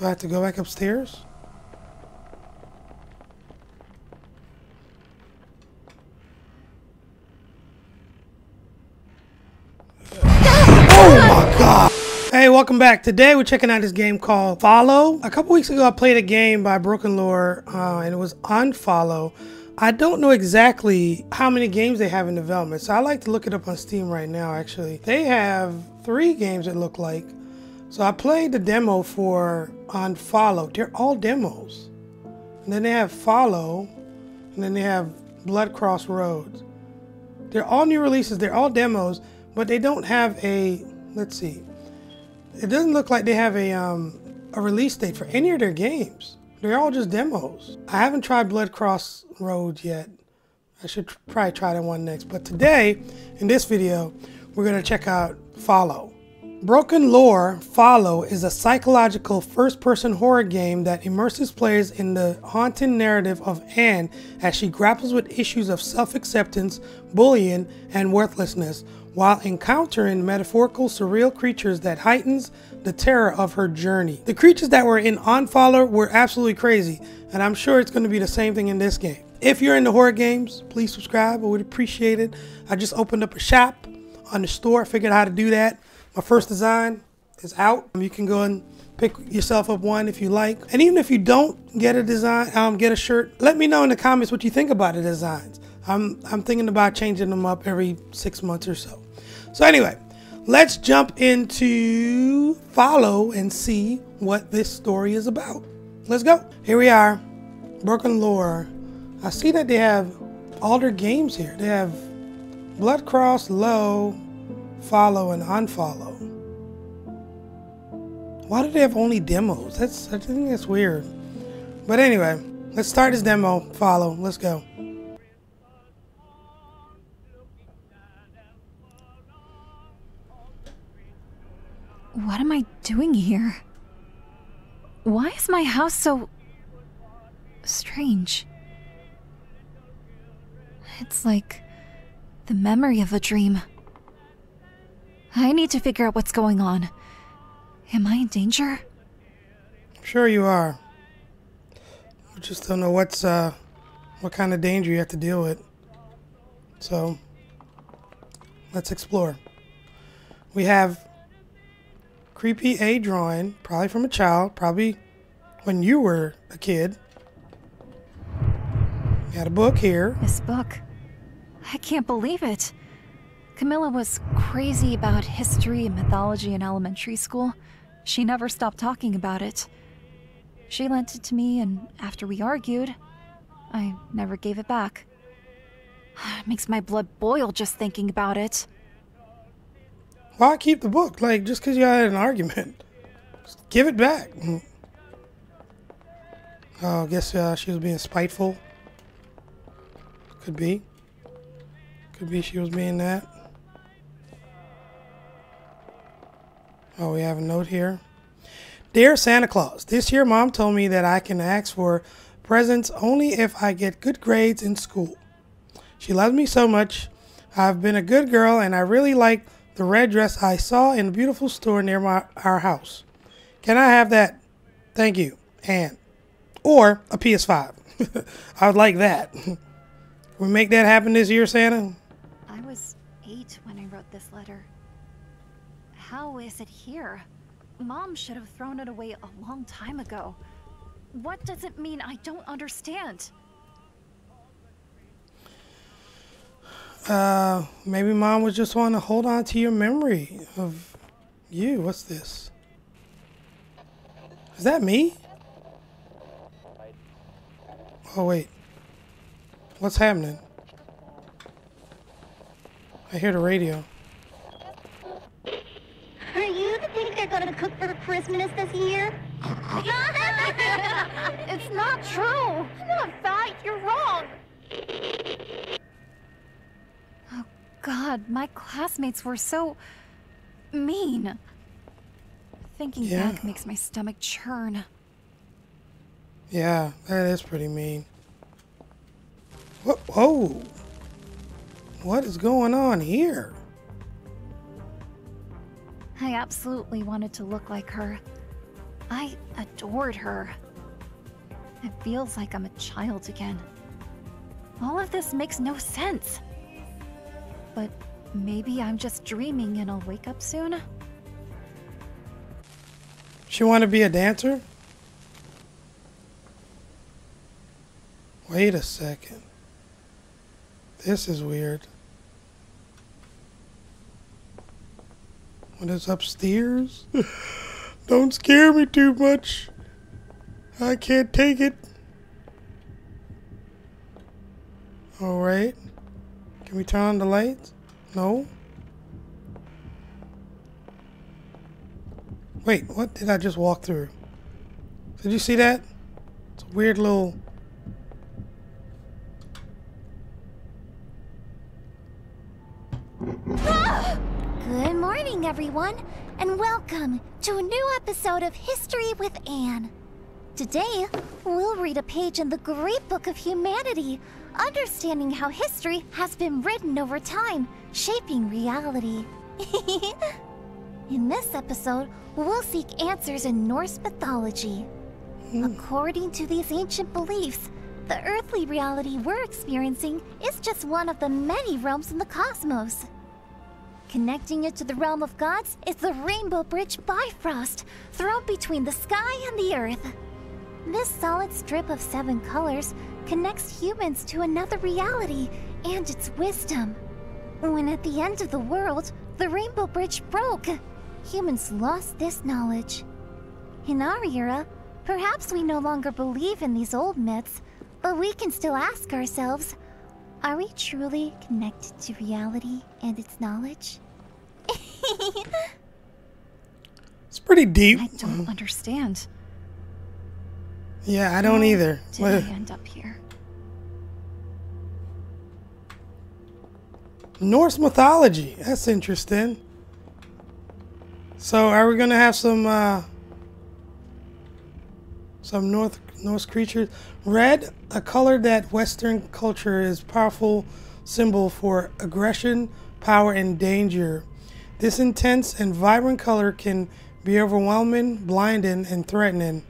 Do I have to go back upstairs? Hey, welcome back. Today we're checking out this game called Follow. A couple weeks ago I played a game by BrokenLore and it was Unfollow. I don't know exactly how many games they have in development, so I like to look it up on Steam right now actually. They have 3 games it looked like. So I played the demo for Unfollow. They're all demos. And then they have Follow, and then they have Blood Crossroads. They're all new releases, they're all demos, but they don't have a, let's see. It doesn't look like they have a release date for any of their games. They're all just demos. I haven't tried Blood Crossroads yet. I should probably try that one next. But today, in this video, we're going to check out Follow. BrokenLore Follow is a psychological first-person horror game that immerses players in the haunting narrative of Anne as she grapples with issues of self-acceptance, bullying, and worthlessness, while encountering metaphorical surreal creatures that heightens the terror of her journey. The creatures that were in Unfollow were absolutely crazy, and I'm sure it's going to be the same thing in this game. If you're into horror games, please subscribe. I would appreciate it. I just opened up a shop on the store, figured out how to do that. My first design is out. You can go and pick yourself up one if you like. And even if you don't get a design, get a shirt, let me know in the comments what you think about the designs. I'm thinking about changing them up every 6 months or so. So anyway, let's jump into Follow and see what this story is about. Let's go. Here we are, BrokenLore. I see that they have all their games here. They have Blood Cross, Low, Follow, and Unfollow. Why do they have only demos? I think that's weird. But anyway, let's start this demo, Follow. Let's go. What am I doing here? Why is my house so strange? It's like the memory of a dream. I need to figure out what's going on. Am I in danger? Sure you are. We just don't know what kind of danger you have to deal with. So, let's explore. We have creepy A drawing, probably from a child, probably when you were a kid. Got a book here. This book. I can't believe it. Camilla was crazy about history and mythology in elementary school. She never stopped talking about it. She lent it to me, and after we argued, I never gave it back. It makes my blood boil just thinking about it. Why keep the book? Like, just because you had an argument, just give it back. Oh, I guess she was being spiteful. Could be. Could be she was being that. Oh, we have a note here. Dear Santa Claus, this year Mom told me that I can ask for presents only if I get good grades in school. She loves me so much. I've been a good girl, and I really like the red dress I saw in a beautiful store near our house. Can I have that? Thank you, Anne. Or a PS5. I would like that. Can we make that happen this year, Santa? I was 8 when I wrote this letter. How is it here? Mom should have thrown it away a long time ago. What does it mean? I don't understand. Maybe Mom was just wanting to hold on to your memory of you. What's this? Is that me? Oh, wait. What's happening? I hear the radio. Are you the things they're going to cook for Christmas this year? It's not true. I'm not fat. You're wrong. God, my classmates were so mean. Thinking back makes my stomach churn. Yeah, that is pretty mean. Whoa! What is going on here? I absolutely wanted to look like her. I adored her. It feels like I'm a child again. All of this makes no sense. But maybe I'm just dreaming and I'll wake up soon. She want to be a dancer? Wait a second. This is weird. What is upstairs? Don't scare me too much. I can't take it. Alright. Can we turn on the lights? No. Wait, what did I just walk through? Did you see that? It's a weird little... Good morning, everyone, and welcome to a new episode of History with Anne. Today, we'll read a page in the great book of humanity, understanding how history has been written over time, shaping reality. In this episode, we'll seek answers in Norse mythology. According to these ancient beliefs, the earthly reality we're experiencing is just one of the many realms in the cosmos. Connecting it to the realm of gods is the rainbow bridge Bifrost, thrown between the sky and the earth. This solid strip of 7 colors connects humans to another reality and its wisdom. When at the end of the world, the rainbow bridge broke, humans lost this knowledge. In our era, perhaps we no longer believe in these old myths, but we can still ask ourselves, are we truly connected to reality and its knowledge? It's pretty deep. I don't understand. Yeah, I don't either. Did I end up here? Norse mythology. That's interesting. So, are we gonna have some Norse creatures? Red, a color that Western culture is powerful symbol for aggression, power, and danger. This intense and vibrant color can be overwhelming, blinding, and threatening.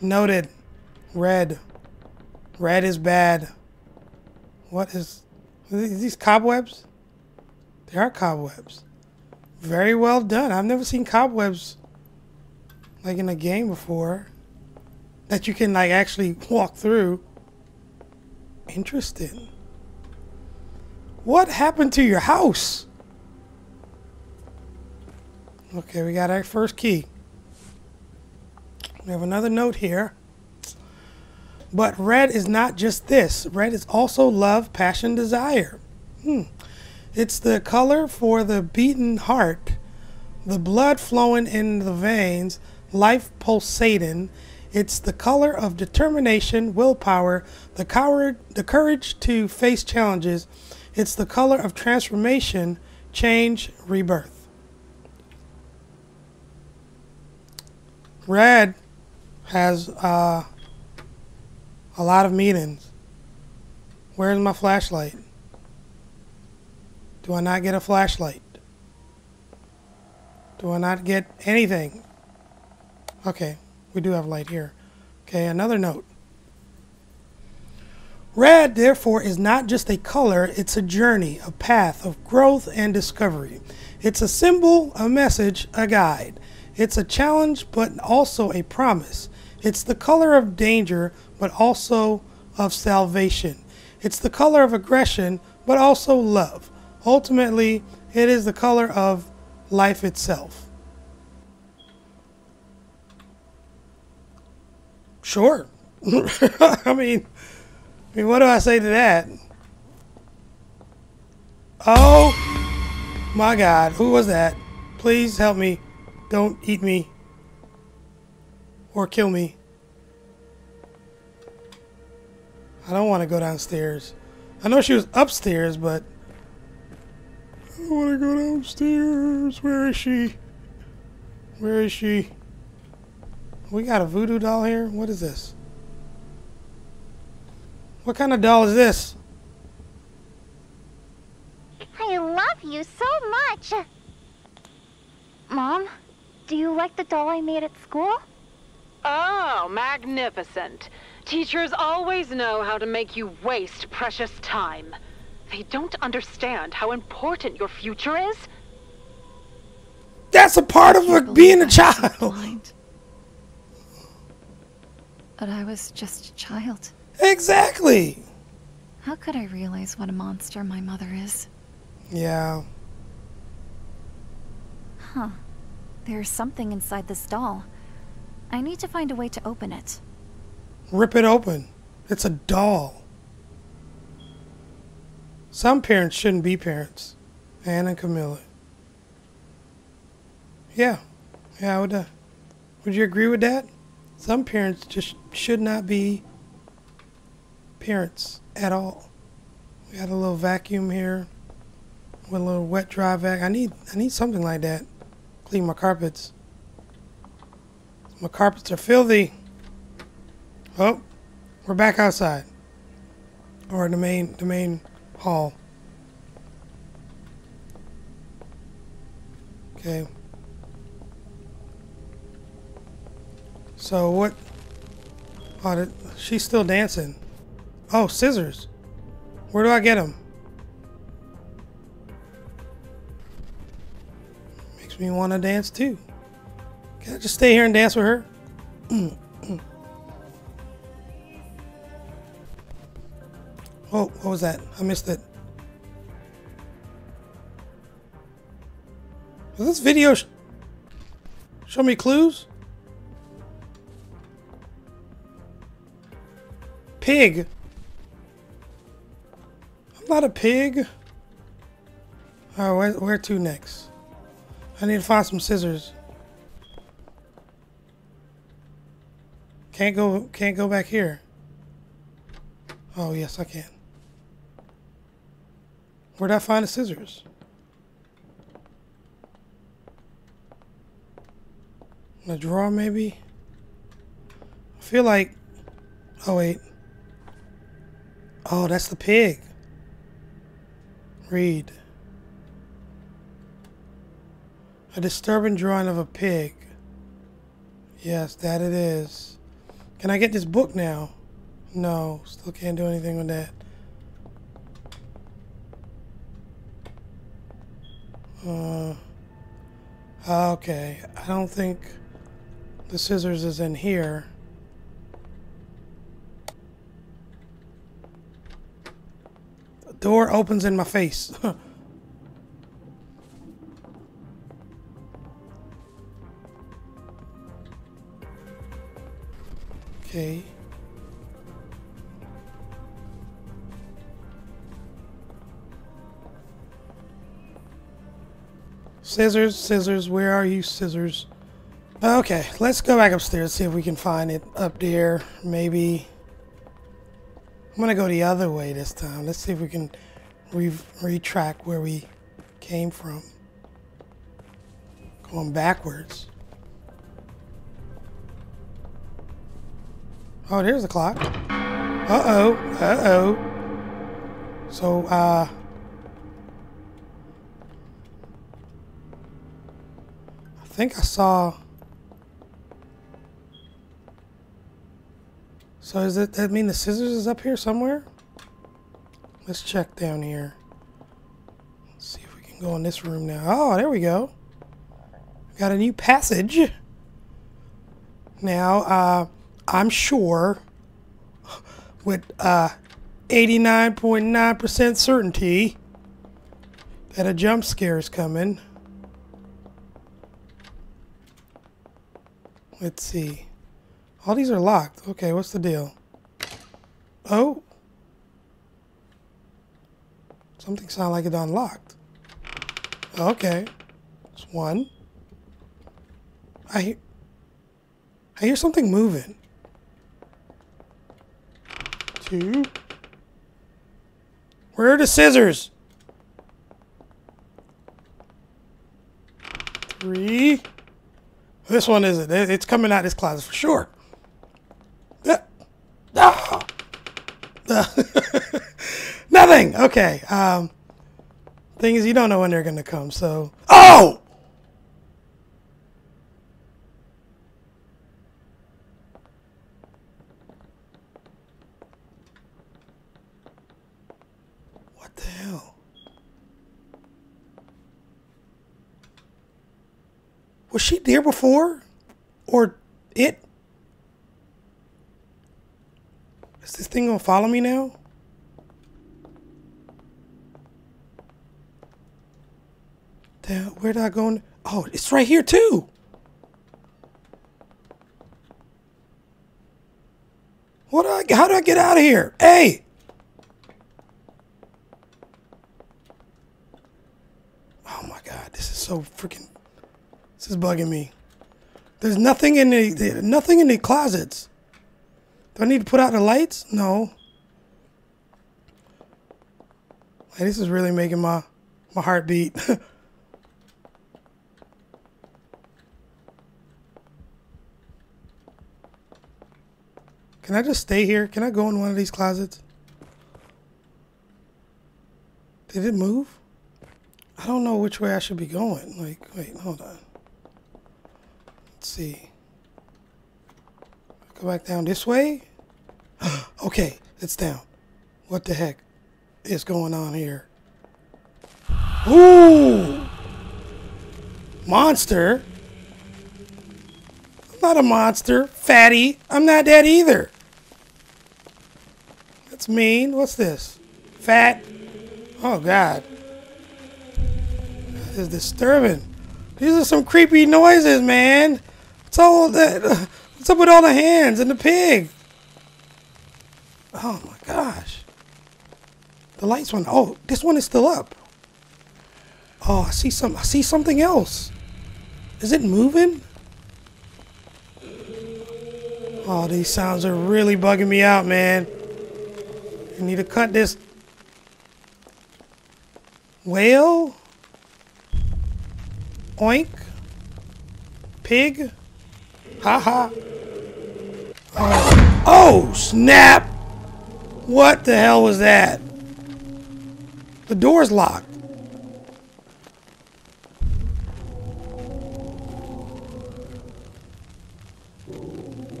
Noted. Red. Red is bad. What is... these cobwebs? They are cobwebs. Very well done. I've never seen cobwebs like in a game before. That you can like actually walk through. Interesting. What happened to your house? Okay, we got our first key. We have another note here. But red is not just this. Red is also love, passion, desire. It's the color for the beating heart, the blood flowing in the veins, life pulsating. It's the color of determination, willpower, the courage to face challenges. It's the color of transformation, change, rebirth. Red has a lot of meanings. Where's my flashlight? Do I not get a flashlight? Do I not get anything? Okay. We do have light here. Okay, another note. Red, therefore, is not just a color, it's a journey, a path of growth and discovery. It's a symbol, a message, a guide. It's a challenge, but also a promise. It's the color of danger, but also of salvation. It's the color of aggression, but also love. Ultimately, it is the color of life itself. Sure. I mean, what do I say to that? Oh my God, who was that? Please help me. Don't eat me or kill me. I don't want to go downstairs. I know she was upstairs, but I don't want to go downstairs. Where is she? Where is she? We got a voodoo doll here? What is this? What kind of doll is this? I love you so much. Mom, Do you like the doll I made at school? Oh, magnificent. Teachers always know how to make you waste precious time. They don't understand how important your future is. That's a part of like being a child. But I was just a child. Exactly. How could I realize what a monster my mother is? Yeah. Huh. There's something inside this doll. I need to find a way to open it. Rip it open. It's a doll. Some parents shouldn't be parents. Anne and Camilla. Yeah, I would you agree with that? Some parents just should not be parents at all. We got a little vacuum here with a little wet dry vac. I need something like that. Clean my carpets. My carpets are filthy. Oh, we're back outside, or the main hall. Okay. So what? Oh, she's still dancing. Oh, scissors. Where do I get them? Makes me want to dance too. Can I just stay here and dance with her? Oh, what was that? I missed it. Does this video show me clues? Pig. I'm not a pig. All right, where to next? I need to find some scissors. Can't go back here. Oh yes, I can. Where'd I find the scissors? In a drawer, maybe. I feel like. Oh wait. Oh, that's the pig. Read. A disturbing drawing of a pig. Yes, that it is. Can I get this book now? No, still can't do anything with that. Okay, I don't think the scissors is in here. The door opens in my face. Okay. Scissors, scissors, where are you, scissors? Okay, let's go back upstairs, see if we can find it up there, maybe. I'm gonna go the other way this time. Let's see if we can retrack where we came from. Going backwards. Oh, there's the clock. Uh-oh, uh-oh. So, I think I saw. So does that mean the scissors is up here somewhere? Let's check down here. Let's see if we can go in this room now. Oh, there we go. Got a new passage. Now, I'm sure with 89.9% certainty that a jump scare is coming. Let's see. All these are locked. Okay, what's the deal? Oh. Something sounded like it unlocked. Okay. It's one. I hear something moving. Two. Where are the scissors? Three. This one isn't. It's coming out of this closet for sure. Nothing. Okay. Thing is, you don't know when they're gonna come. So. Oh. the hell? Was she there before? Or it? Is this thing gonna follow me now? Damn, where did I go? Oh, it's right here too! How do I get out of here? Hey! Oh my God, this is so freaking... This is bugging me. There's nothing in the... Nothing in the closets. Do I need to put out the lights? No. Hey, this is really making my heart beat. Can I just stay here? Can I go in one of these closets? Did it move? I don't know which way I should be going. Like, wait, hold on. Let's see. Go back down this way? Okay, it's down. What the heck is going on here? Ooh! Monster? I'm not a monster. Fatty. I'm not that either. That's mean. What's this? Fat. Oh, God. This is disturbing. These are some creepy noises, man. What's all that? What's up with all the hands and the pig? Oh, my gosh. The lights went. Oh, this one is still up. Oh, I see some. I see something else. Is it moving? Oh, these sounds are really bugging me out, man. I need to cut this. Whale. Oink. Pig. Ha ha. Oh, snap. What the hell was that? The door's locked.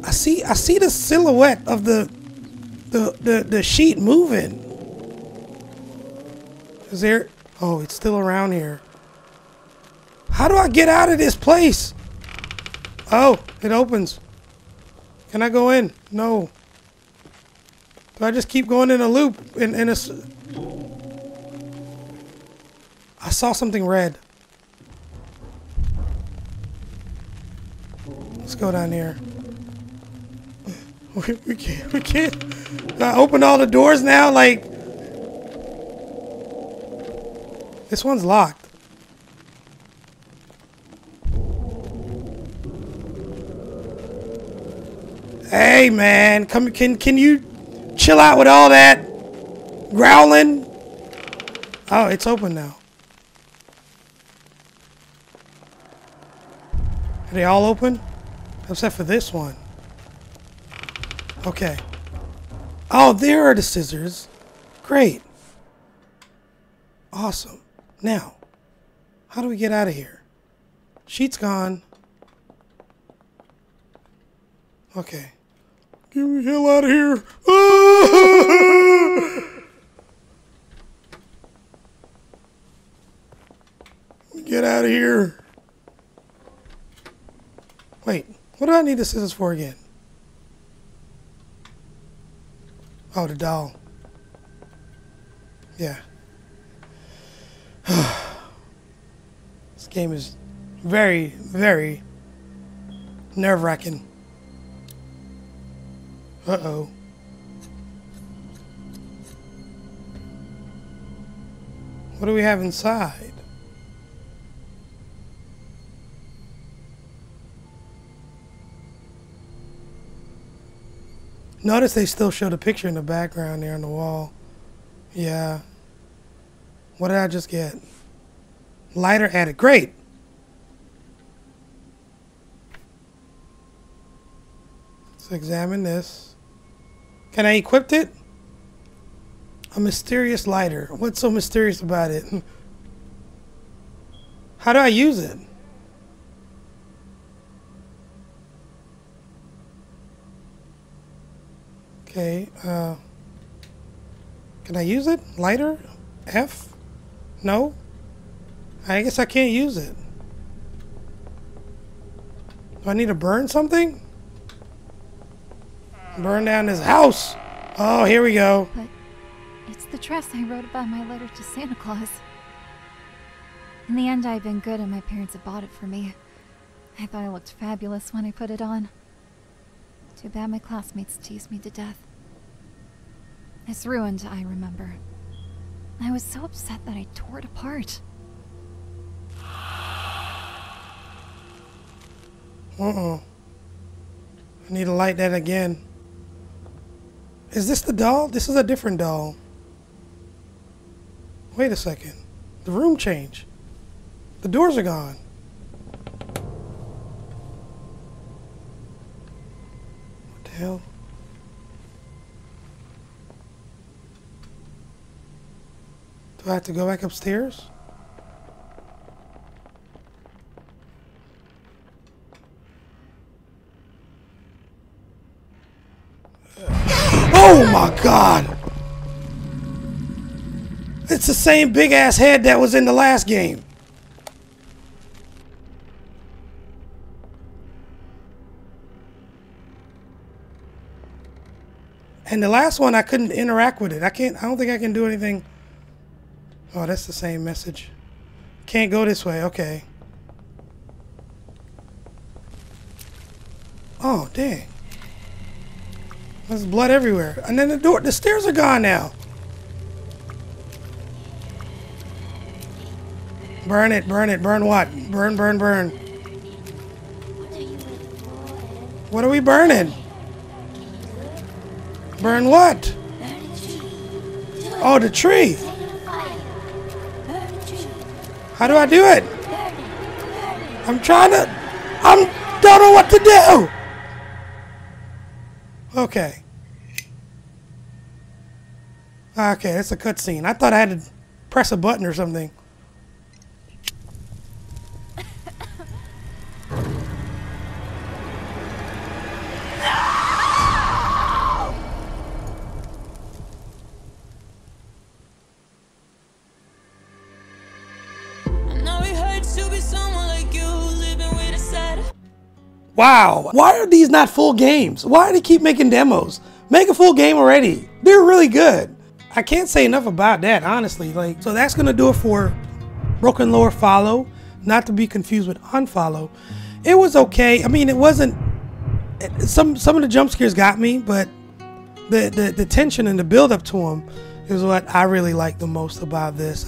I see the silhouette of the sheet moving. Is there? Oh, it's still around here. How do I get out of this place? Oh, it opens. Can I go in? No. Do I just keep going in a loop? I saw something red. Let's go down here. We can't. I open all the doors now, like... This one's locked. Hey, man, come, can you chill out with all that growling? Oh, it's open now. Are they all open? Except for this one. Okay. Oh, there are the scissors. Great. Awesome. Now, how do we get out of here? Sheet's gone. Okay. Get me the hell out of here. Get out of here. Wait, what do I need the scissors for again? Oh, the doll. Yeah. This game is very, very nerve-wracking. Uh-oh. What do we have inside? Notice they still show the picture in the background there on the wall. Yeah. What did I just get? Lighter added. Great. Let's examine this. Can I equip it? A mysterious lighter. What's so mysterious about it? How do I use it? Okay, can I use it? Lighter? F? No? I guess I can't use it. Do I need to burn something? Burn down his house! Oh, here we go. But it's the dress I wrote about in my letter to Santa Claus. In the end, I've been good and my parents have bought it for me. I thought I looked fabulous when I put it on. Too bad my classmates teased me to death. It's ruined, I remember. I was so upset that I tore it apart. Uh-oh. I need to light that again. Is this the doll? This is a different doll. Wait a second. The room changed. The doors are gone. What the hell? Do I have to go back upstairs? Oh my god! It's the same big ass head that was in the last game. And the last one I couldn't interact with it. I don't think I can do anything. Oh, that's the same message. Can't go this way, okay. Oh, dang. There's blood everywhere. And then the stairs are gone now. Burn it, burn it, burn what? Burn, burn, burn. What are we burning? Burn what? Oh, the tree. How do I do it? I'm trying to... I don't know what to do! Okay. Okay, that's a cutscene. I thought I had to press a button or something. Wow, why are these not full games? Why do they keep making demos? Make a full game already. They're really good. I can't say enough about that, honestly. Like, so that's gonna do it for BrokenLore Follow, not to be confused with Unfollow. It was okay. I mean, it wasn't. Some of the jump scares got me, but the tension and the build up to them is what I really like the most about this.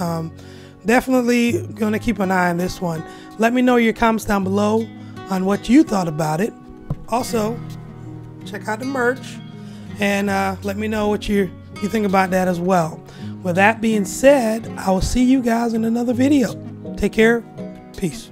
Definitely gonna keep an eye on this one. Let me know your comments down below on what you thought about it. Also, check out the merch and let me know what you think about that as well. With that being said, I will see you guys in another video. Take care. Peace.